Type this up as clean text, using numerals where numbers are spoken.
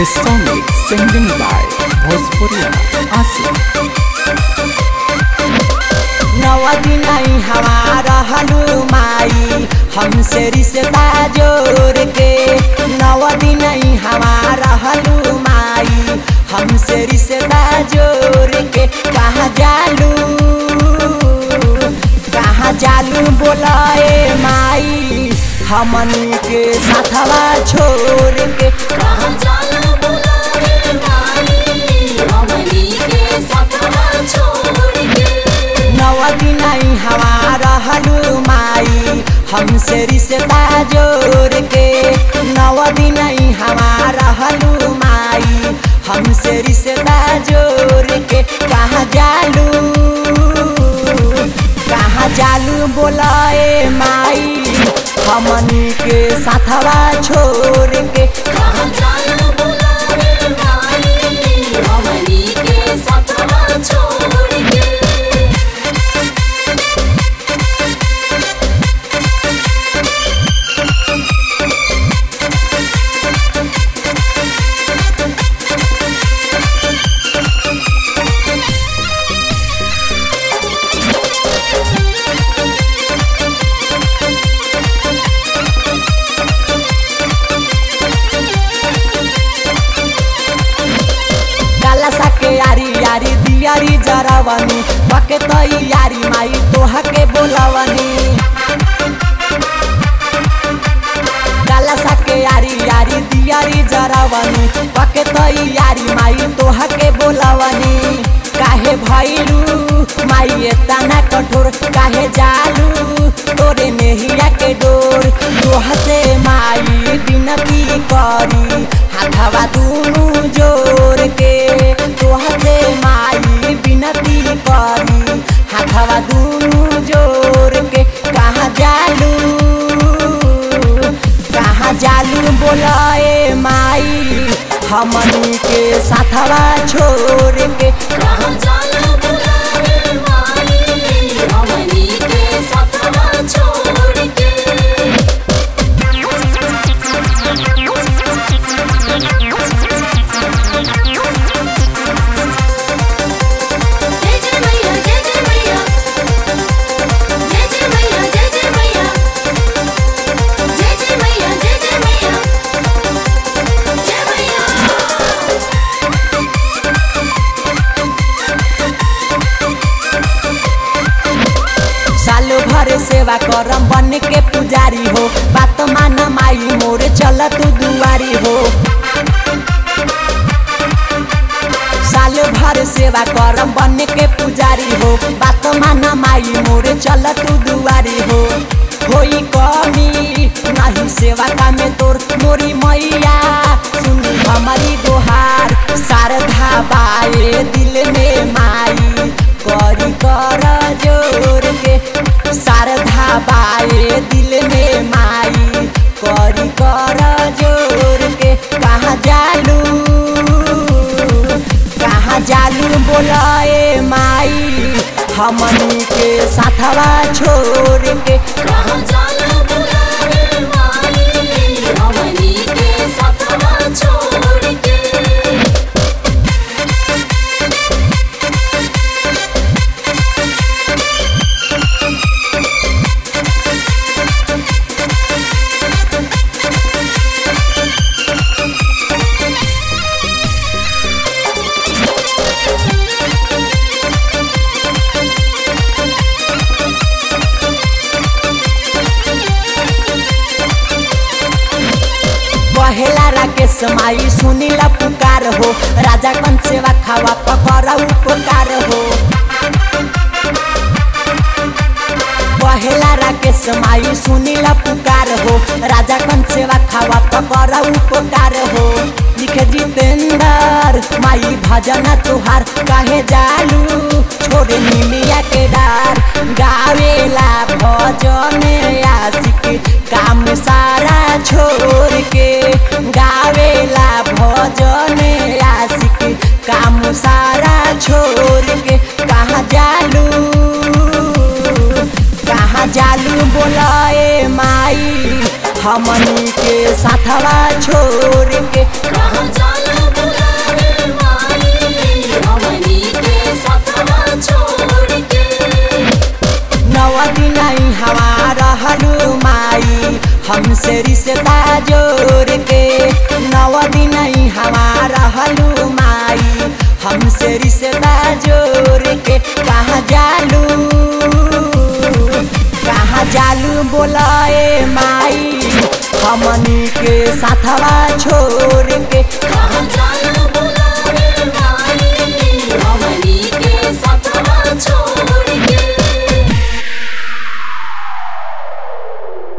This song is singing by Bhojpuriya Aashiq. नवा दिन आई हमारा हनुमाई हमसे रिश्ता जोड़ के नवा दिन आई हमारा हनुमाई हमसे रिश्ता जोड़ के कहाँ जालू बोलाए माई हमन के साथवा छोड़ के हमसे रिश्ता जोड़ के नवा दिन आई हमारा हनुमाई हमसे रिश्ता जोड़ के कहाँ जालू बोलाए माई हमनी के साथवा छोड़ के यारी दियारी जरावनी बके तई यारी माई तोहा के बोलावनी गाला साके यारी यारी दियारी जरावनी बके तई यारी माई तोहा के बोलावनी काहे भइलू माई एतना कठोर काहे जालू तोरे नेहिया के डोर दोहते माई बिनती करी हाथवा दुनु जोड़ के तोहते माई बिनती करी हाथवा दुनु जोड़ के कहाँ जालू बोलाए माई हमनी के साथवा छोड़ के सेवा करम बन के पुजारी हो बात मान माई मोरे चल तू दुआरी हो साल भर सेवा करम बन के पुजारी हो बात मान माई मोरे चल तू दुआरी होई कमी नहीं सेवा का में तोर मोरी मैया सुन हमारी दोहार शारदा बाए दिल में माई करी कर जोर के शारदा बाए दिल में माई करी कर जोड़ के कहाँ जालू बोलाए माई हमनी के साथवा छोड़ के बहेला राकेश माई सुनीला पुकार हो राजा कन सेवा खावा पकड़ा उपकार हो बहेला राकेश माई सुनीला पुकार हो राजा कन सेवा खावा पकड़ा उपकार हो लिखे जितेंद्र माई भजना तुहार काहे जालू छोड़े मिलिया के डार गावेला भजन आशिक काम सारा छोड़ के गावेला भजन आशिक काम सारा छोड़ के कहाँ जालू बोलाए माई हमनी के साथवा छोड़ के से रिश्ता जोड़ के नौ दिन हमारा हलू माई हमसे रिश्ता जोड़ के कहाँ जालू बोलाए माई हमनी के साथवा छोड़ के।